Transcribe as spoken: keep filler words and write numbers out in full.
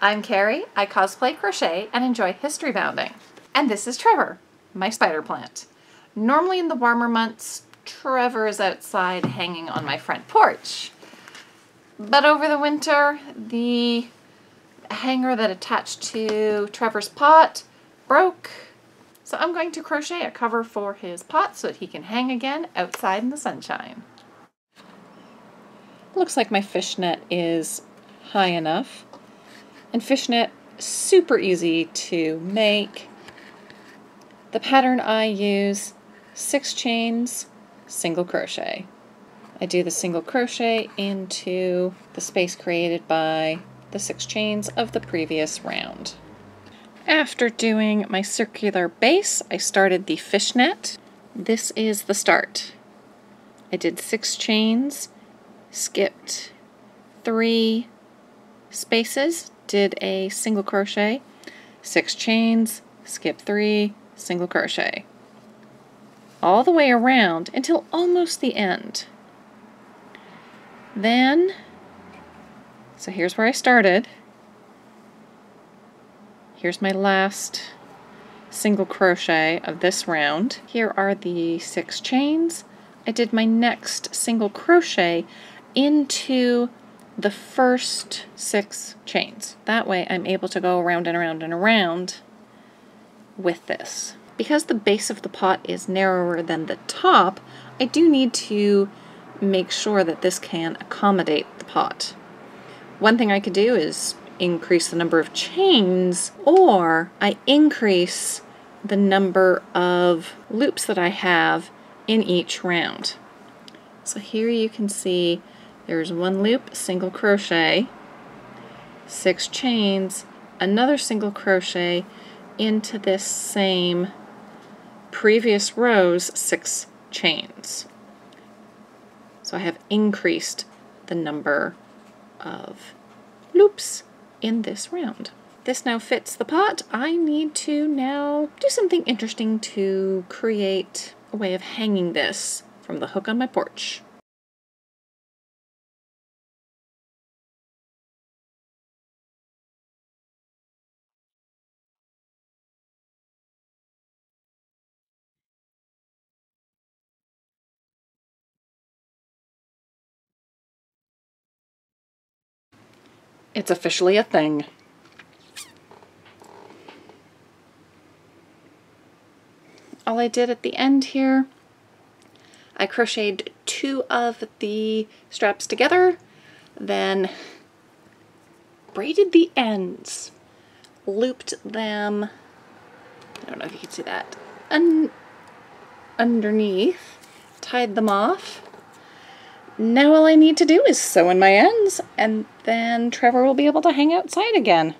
I'm Carrie, I cosplay, crochet, and enjoy history bounding. And this is Trevor, my spider plant. Normally in the warmer months, Trevor is outside hanging on my front porch. But over the winter, the hanger that attached to Trevor's pot broke. So I'm going to crochet a cover for his pot so that he can hang again outside in the sunshine. Looks like my fishnet is high enough. And fishnet, super easy to make. The pattern I use, six chains, single crochet. I do the single crochet into the space created by the six chains of the previous round. After doing my circular base, I started the fishnet. This is the start. I did six chains, skipped three spaces, did a single crochet, six chains, skip three, single crochet, all the way around until almost the end. Then, so here's where I started. Here's my last single crochet of this round. Here are the six chains. I did my next single crochet into the first six chains. That way I'm able to go around and around and around with this. Because the base of the pot is narrower than the top, I do need to make sure that this can accommodate the pot. One thing I could do is increase the number of chains, or I increase the number of loops that I have in each round. So here you can see there's one loop, single crochet, six chains, another single crochet into this same previous row's six chains. So I have increased the number of loops in this round. This now fits the pot. I need to now do something interesting to create a way of hanging this from the hook on my porch. It's officially a thing. All I did at the end here, I crocheted two of the straps together, then braided the ends, looped them, I don't know if you can see that, un underneath, tied them off. Now all I need to do is sew in my ends, and then Trevor will be able to hang outside again.